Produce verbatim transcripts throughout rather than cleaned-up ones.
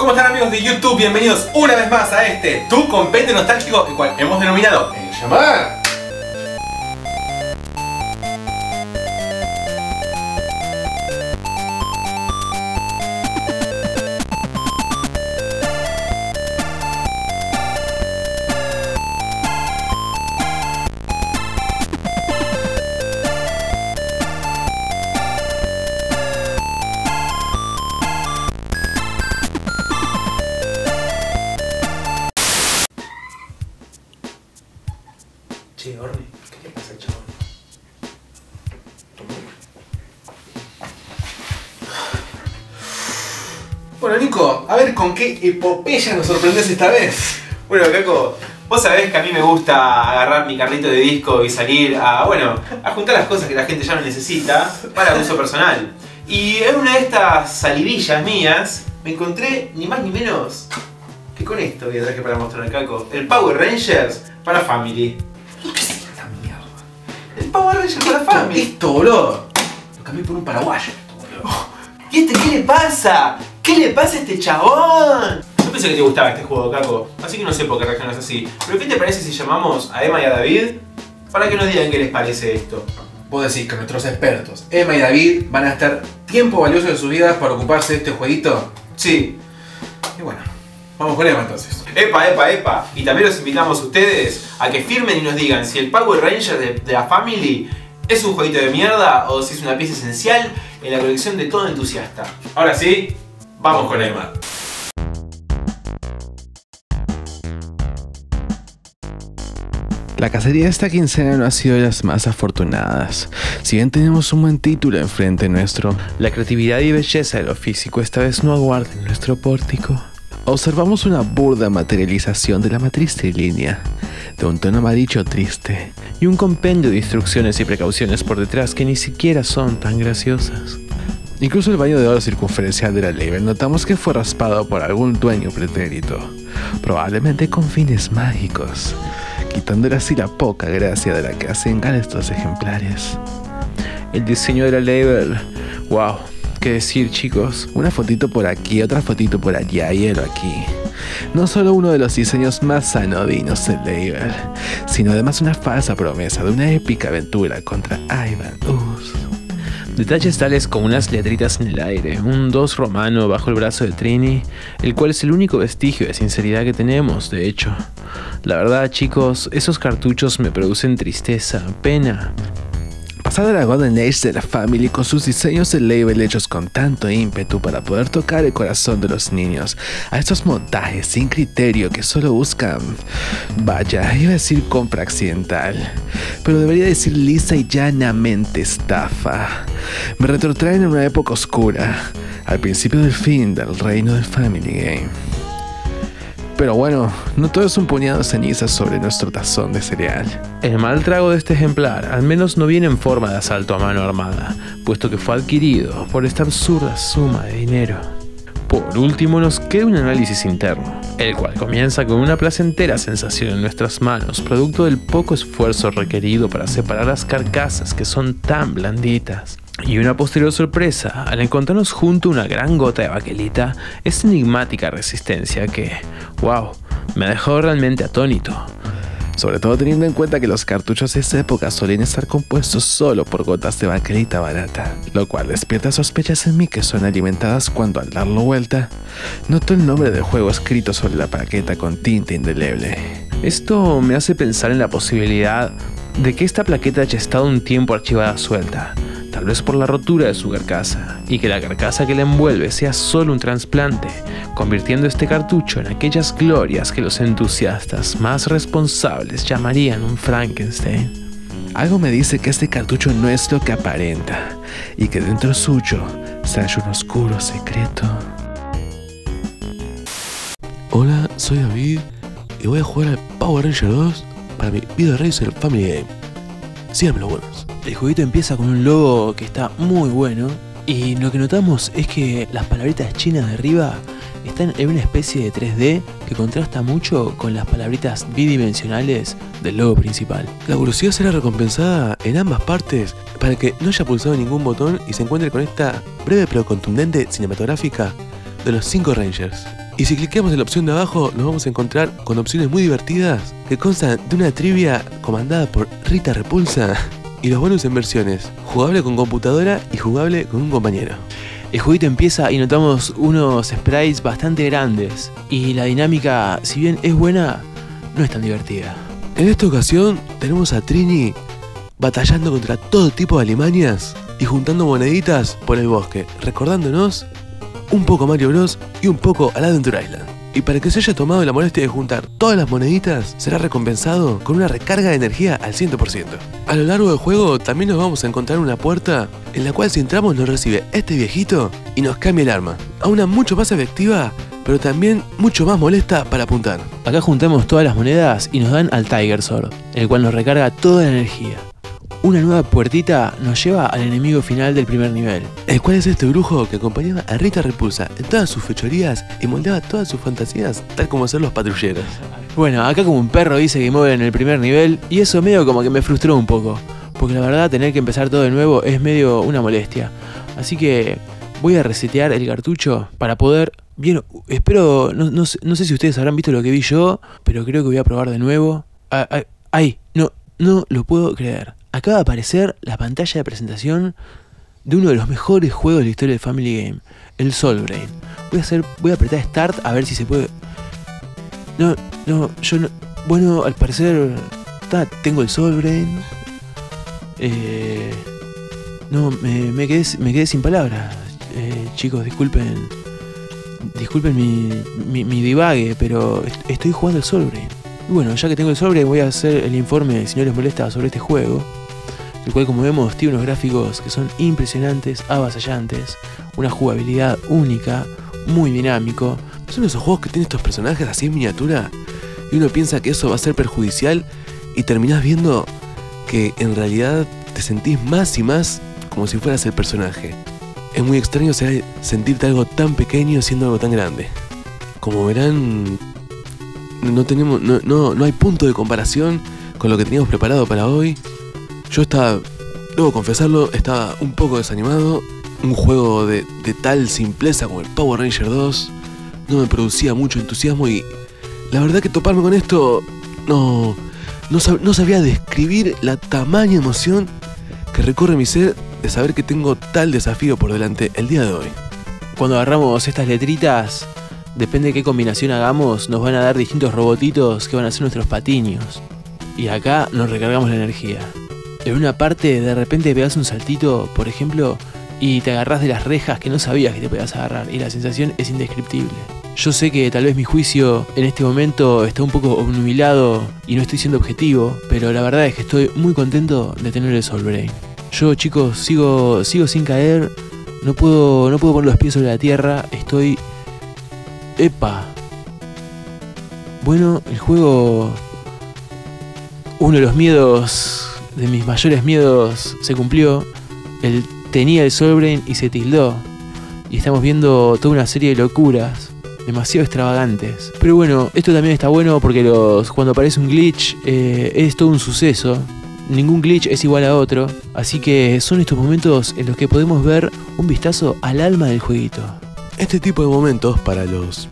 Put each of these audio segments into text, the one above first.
¿Cómo están, amigos de YouTube? Bienvenidos una vez más a este Tu Compete Nostálgico, el cual hemos denominado El Llamar. Che, Orne, ¿qué le pasa al chabón? Bueno, Nico, a ver con qué epopeya nos sorprendes esta vez. Bueno, Caco, vos sabés que a mí me gusta agarrar mi carrito de disco y salir a, bueno, a juntar las cosas que la gente ya no necesita para uso personal. Y en una de estas salidillas mías me encontré ni más ni menos que con esto que traje para mostrar, Caco. El Power Rangers para Family. ¿Qué es esta mierda? El Power Rangers para Family. Esto, boludo. Lo cambié por un paraguayo, boludo. ¿Y este qué le pasa? ¿Qué le pasa a este chabón? Yo pensé que te gustaba este juego, Caco. Así que no sé por qué reaccionas así. ¿Pero qué te parece si llamamos a Emma y a David para que nos digan qué les parece esto? Vos decís que nuestros expertos, Emma y David, van a estar tiempo valioso de sus vidas para ocuparse de este jueguito. Sí. Y bueno, vamos con Emma entonces. Epa, epa, epa. Y también los invitamos a ustedes a que firmen y nos digan si el Power Ranger de, de la Family es un jueguito de mierda o si es una pieza esencial en la colección de todo entusiasta. Ahora sí, vamos con Emma. La cacería de esta quincena no ha sido de las más afortunadas. Si bien tenemos un buen título enfrente nuestro, la creatividad y belleza de lo físico esta vez no aguarda en nuestro pórtico. Observamos una burda materialización de la matriz trilínea, de un tono amarillo triste, y un compendio de instrucciones y precauciones por detrás que ni siquiera son tan graciosas. Incluso el baño de oro circunferencial de la label notamos que fue raspado por algún dueño pretérito, probablemente con fines mágicos, quitándole así la poca gracia de la que hacen gala estos ejemplares. El diseño de la label, wow. Qué decir, chicos, una fotito por aquí, otra fotito por allá y hielo aquí. No solo uno de los diseños más anodinos del label, sino además una falsa promesa de una épica aventura contra Ivan Uzz. Detalles tales como unas letritas en el aire, un dos romano bajo el brazo de Trini, el cual es el único vestigio de sinceridad que tenemos, de hecho. La verdad, chicos, esos cartuchos me producen tristeza, pena. Pasada la Golden Age de la Family con sus diseños de label hechos con tanto ímpetu para poder tocar el corazón de los niños, a estos montajes sin criterio que solo buscan, vaya, iba a decir compra accidental, pero debería decir lisa y llanamente estafa. Me retrotraen a una época oscura, al principio del fin del reino del Family Game. Pero bueno, no todo es un puñado de cenizas sobre nuestro tazón de cereal. El mal trago de este ejemplar al menos no viene en forma de asalto a mano armada, puesto que fue adquirido por esta absurda suma de dinero. Por último nos queda un análisis interno, el cual comienza con una placentera sensación en nuestras manos, producto del poco esfuerzo requerido para separar las carcasas que son tan blanditas. Y una posterior sorpresa al encontrarnos junto a una gran gota de baquelita, esta enigmática resistencia que, wow, me ha dejado realmente atónito. Sobre todo teniendo en cuenta que los cartuchos de esa época solían estar compuestos solo por gotas de baquelita barata, lo cual despierta sospechas en mí que son alimentadas cuando al darlo vuelta, noto el nombre del juego escrito sobre la paqueta con tinta indeleble. Esto me hace pensar en la posibilidad de que esta plaqueta haya estado un tiempo archivada suelta, tal vez por la rotura de su carcasa, y que la carcasa que la envuelve sea solo un trasplante, convirtiendo este cartucho en aquellas glorias que los entusiastas más responsables llamarían un Frankenstein. Algo me dice que este cartucho no es lo que aparenta, y que dentro suyo se halla un oscuro secreto. Hola, soy David, y voy a jugar al Power Rangers dos para mi Video Racer Family Game. Síganme los buenos. El jueguito empieza con un logo que está muy bueno, y lo que notamos es que las palabritas chinas de arriba están en una especie de tres D que contrasta mucho con las palabritas bidimensionales del logo principal. La velocidad será recompensada en ambas partes para que no haya pulsado ningún botón y se encuentre con esta breve pero contundente cinematográfica de los cinco Rangers. Y si cliqueamos en la opción de abajo, nos vamos a encontrar con opciones muy divertidas que constan de una trivia comandada por Rita Repulsa y los bonus en versiones, jugable con computadora y jugable con un compañero. El jueguito empieza y notamos unos sprites bastante grandes y la dinámica, si bien es buena, no es tan divertida. En esta ocasión tenemos a Trini batallando contra todo tipo de alimañas y juntando moneditas por el bosque, recordándonos un poco Mario Bros y un poco a la Adventure Island. Y para que se haya tomado la molestia de juntar todas las moneditas, será recompensado con una recarga de energía al cien por ciento. A lo largo del juego también nos vamos a encontrar una puerta en la cual si entramos nos recibe este viejito y nos cambia el arma a una mucho más efectiva, pero también mucho más molesta para apuntar. Acá juntamos todas las monedas y nos dan al Tiger Sword, el cual nos recarga toda la energía. Una nueva puertita nos lleva al enemigo final del primer nivel, el cual es este brujo que acompañaba a Rita Repulsa en todas sus fechorías y moldeaba todas sus fantasías, tal como hacer los patrulleros. Bueno, acá como un perro dice que mueve en el primer nivel, y eso medio como que me frustró un poco, porque la verdad tener que empezar todo de nuevo es medio una molestia. Así que voy a resetear el cartucho para poder... Bien, espero... No, no, no sé si ustedes habrán visto lo que vi yo, pero creo que voy a probar de nuevo. Ah, ah, ¡Ay! No, no lo puedo creer. Acaba de aparecer la pantalla de presentación de uno de los mejores juegos de la historia de Family Game, el Solbrain. Voy a hacer, voy a apretar Start a ver si se puede... No, no, yo no... Bueno, al parecer... Ta, tengo el Solbrain. Eh, no, me, me, quedé, me quedé sin palabras. Eh, chicos, disculpen... Disculpen mi, mi, mi divague, pero estoy jugando el Solbrain. Y bueno, ya que tengo el sobre, voy a hacer el informe, si no les molesta, sobre este juego, el cual, como vemos, tiene unos gráficos que son impresionantes, avasallantes, una jugabilidad única, muy dinámico. Son esos juegos que tienen estos personajes así en miniatura, y uno piensa que eso va a ser perjudicial, y terminás viendo que en realidad te sentís más y más como si fueras el personaje. Es muy extraño sentirte algo tan pequeño siendo algo tan grande. Como verán... No, tenemos, no, no, no hay punto de comparación con lo que teníamos preparado para hoy. Yo estaba, debo confesarlo, estaba un poco desanimado. Un juego de, de tal simpleza como el Power Rangers dos no me producía mucho entusiasmo y la verdad que toparme con esto no, no, sab, no sabía describir la tamaña emoción que recorre mi ser de saber que tengo tal desafío por delante el día de hoy. Cuando agarramos estas letritas... Depende de qué combinación hagamos, nos van a dar distintos robotitos que van a ser nuestros patiños. Y acá nos recargamos la energía. En una parte de repente pegás un saltito, por ejemplo, y te agarrás de las rejas que no sabías que te podías agarrar. Y la sensación es indescriptible. Yo sé que tal vez mi juicio en este momento está un poco obnubilado y no estoy siendo objetivo, pero la verdad es que estoy muy contento de tener el Solbrain. Yo, chicos, sigo, sigo sin caer, no puedo, no puedo poner los pies sobre la tierra, estoy... Epa. Bueno, el juego... Uno de los miedos... De mis mayores miedos se cumplió. Él tenía el Solbrain y se tildó. Y estamos viendo toda una serie de locuras. Demasiado extravagantes. Pero bueno, esto también está bueno porque los, cuando aparece un glitch... Eh, es todo un suceso. Ningún glitch es igual a otro. Así que son estos momentos en los que podemos ver un vistazo al alma del jueguito. Este tipo de momentos, para los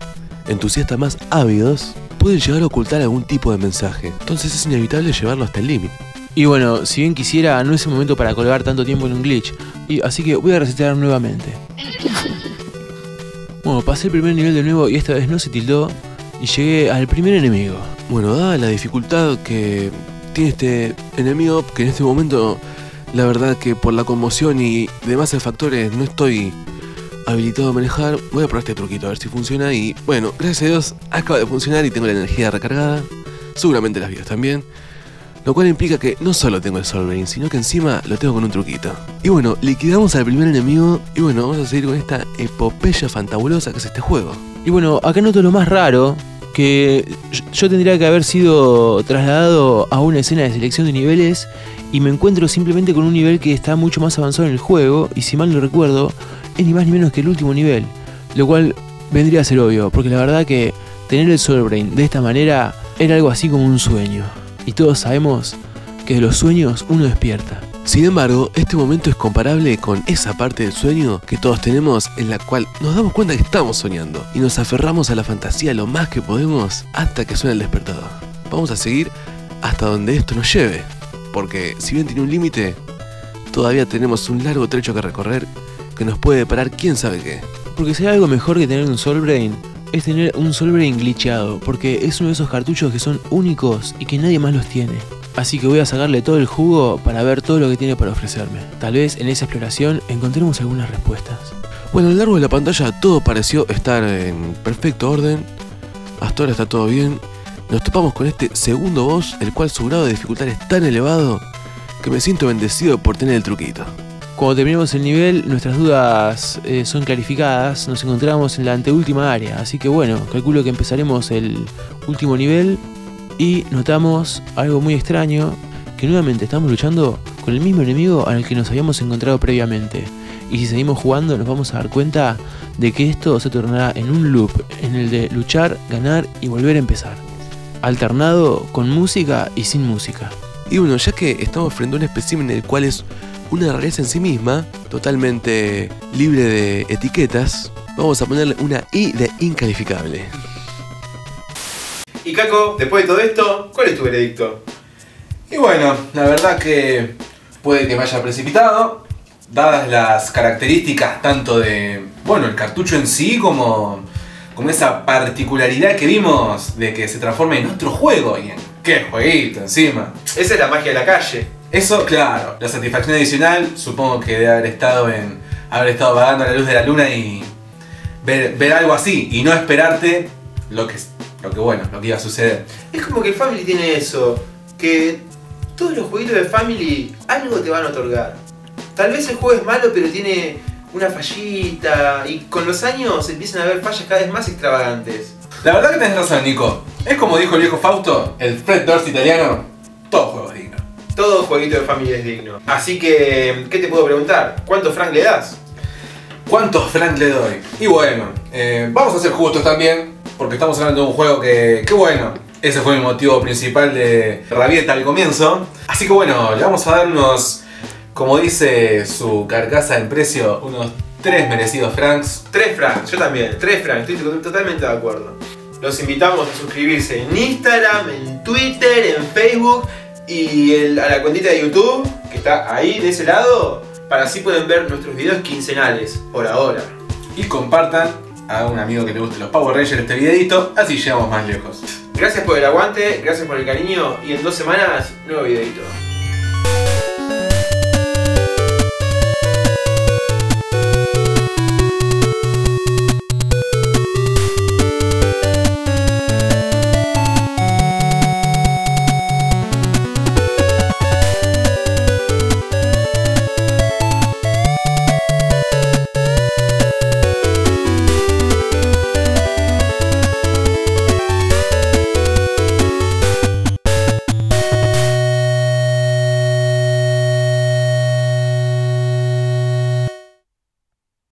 entusiastas más ávidos, pueden llegar a ocultar algún tipo de mensaje. Entonces es inevitable llevarlo hasta el límite. Y bueno, si bien quisiera, no es el momento para colgar tanto tiempo en un glitch. Y, así que voy a resetear nuevamente. Bueno, pasé el primer nivel de nuevo y esta vez no se tildó. Y llegué al primer enemigo. Bueno, dada la dificultad que tiene este enemigo, que en este momento, la verdad que por la conmoción y demás factores no estoy... habilitado a manejar, voy a probar este truquito a ver si funciona y bueno, gracias a Dios acaba de funcionar y tengo la energía recargada, seguramente las vidas también, lo cual implica que no solo tengo el Solbrain, sino que encima lo tengo con un truquito. Y bueno, liquidamos al primer enemigo y bueno, vamos a seguir con esta epopeya fantabulosa que es este juego. Y bueno, acá noto lo más raro, que yo tendría que haber sido trasladado a una escena de selección de niveles y me encuentro simplemente con un nivel que está mucho más avanzado en el juego y si mal no recuerdo, es ni más ni menos que el último nivel, lo cual vendría a ser obvio, porque la verdad que tener el Solbrain de esta manera era algo así como un sueño, y todos sabemos que de los sueños uno despierta. Sin embargo, este momento es comparable con esa parte del sueño que todos tenemos en la cual nos damos cuenta que estamos soñando y nos aferramos a la fantasía lo más que podemos hasta que suena el despertador. Vamos a seguir hasta donde esto nos lleve, porque si bien tiene un límite, todavía tenemos un largo trecho que recorrer que nos puede deparar quién sabe qué. Porque si hay algo mejor que tener un Solbrain, es tener un Solbrain glitchado, porque es uno de esos cartuchos que son únicos y que nadie más los tiene. Así que voy a sacarle todo el jugo para ver todo lo que tiene para ofrecerme. Tal vez en esa exploración encontremos algunas respuestas. Bueno, a lo largo de la pantalla todo pareció estar en perfecto orden. Hasta ahora está todo bien. Nos topamos con este segundo boss, el cual su grado de dificultad es tan elevado que me siento bendecido por tener el truquito. Cuando terminamos el nivel, nuestras dudas eh, son clarificadas. Nos encontramos en la anteúltima área, así que bueno, calculo que empezaremos el último nivel y notamos algo muy extraño, que nuevamente estamos luchando con el mismo enemigo al que nos habíamos encontrado previamente. Y si seguimos jugando nos vamos a dar cuenta de que esto se tornará en un loop, en el de luchar, ganar y volver a empezar, alternado con música y sin música. Y bueno, ya que estamos frente a un espécimen el cual es una realeza en sí misma, totalmente libre de etiquetas, vamos a ponerle una I de incalificable. Y Caco, después de todo esto, ¿cuál es tu veredicto? Y bueno, la verdad que puede que me haya precipitado, dadas las características tanto de, bueno, el cartucho en sí como... con esa particularidad que vimos de que se transforma en otro juego. Y en qué jueguito encima. Esa es la magia de la calle. Eso, claro. La satisfacción adicional supongo que debe haber estado en haber estado vagando a la luz de la luna y ver, ver algo así y no esperarte lo que, lo que bueno, lo que iba a suceder. Es como que Family tiene eso, que todos los jueguitos de Family algo te van a otorgar. Tal vez el juego es malo, pero tiene una fallita, y con los años empiezan a haber fallas cada vez más extravagantes. La verdad que tenés razón, Nico. Es como dijo el viejo Fausto, el Fred Durst italiano, todo juego es digno. Todo jueguito de Familia es digno. Así que, ¿qué te puedo preguntar? ¿Cuántos francs le das? ¿Cuántos francs le doy? Y bueno, eh, vamos a ser justos también, porque estamos hablando de un juego que, que bueno, ese fue mi motivo principal de rabieta al comienzo. Así que bueno, le vamos a dar unos... como dice su carcasa en precio, unos tres merecidos francs. tres francs, yo también, tres francs, estoy totalmente de acuerdo. Los invitamos a suscribirse en Instagram, en Twitter, en Facebook y el, a la cuentita de YouTube, que está ahí de ese lado, para así pueden ver nuestros videos quincenales, por ahora. Y compartan a un amigo que le guste los Power Rangers este videito, así llegamos más lejos. Gracias por el aguante, gracias por el cariño y en dos semanas, nuevo videito.